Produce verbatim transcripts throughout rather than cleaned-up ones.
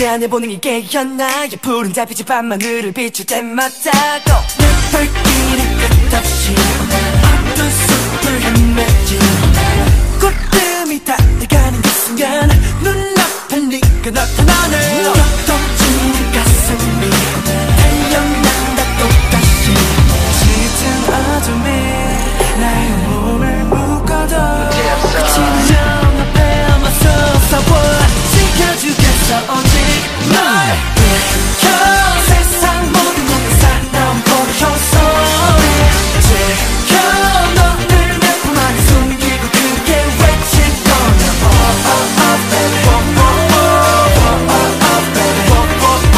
그대 안의 본능이 깨어나 이 푸른 달빛이 밤하늘을 비출 때마다 또 늘 불길은 끝없이 어둠 속을 헤매지 꿀뜸이 달려가는 그 순간 눈앞에 네가 나타나네 덮어지는 가슴이 달려난다 또다시 짙은 어둠이 나의 몸을 묶어둬 끝이 난 앞에 아마서 싸워 지켜주겠어 오직 널 비켜 세상 모든 모든 사람 보여줘 지켜 너를 내 품 안에 숨기고 그게 외칠 거야 Oh oh oh baby Oh oh oh baby Oh oh oh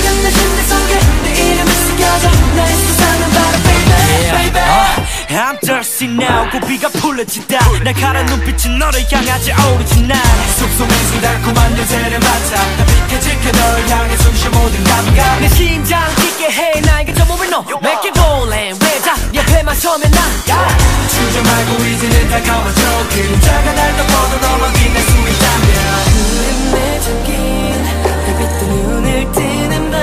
불같는 심장 속에 내 이름을 새겨줘 나의 세상은 바로 baby baby I'm thirsty now 고비가 풀어지다 날카로운 눈빛이 너를 향하지 오르지 난 숲속에서 달콤한 냄새를 맡아 다 비켜질게 널 향해 숨쉬 모든 감각 내 심장 뛰게 해 나에게 저 몸을 넣어 Make it roll and 외자 옆에만 서면 나 주저 말고 이제는 다가와줘 그림자가 날 덮어도 너만 빛날 수 있다면 구름에 잠긴 달빛도 눈을 뜨는 밤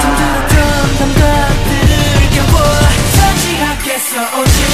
잠들었던 감각들을 깨워 차지하겠어 오직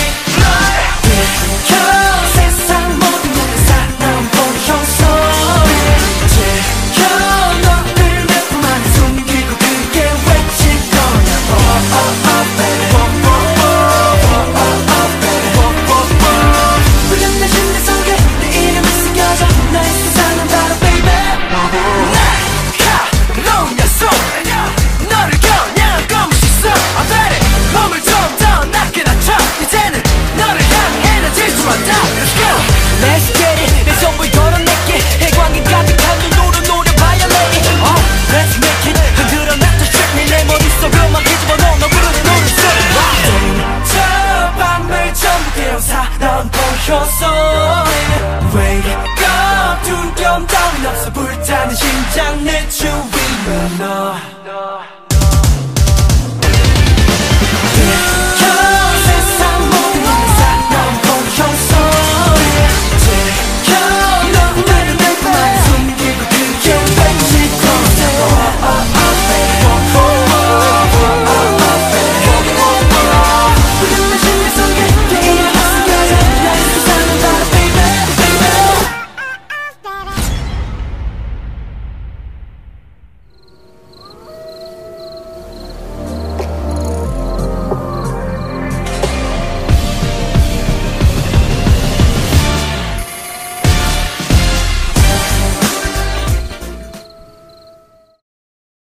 없어 불타는 심장 내 주위로 너